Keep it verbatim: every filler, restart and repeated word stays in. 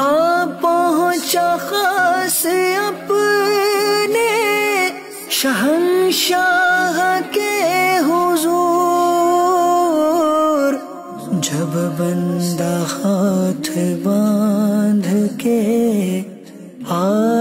आ पहुँचा खास अपने शहंशाह के हुजूर। जब बंदा हाथ बांध के आ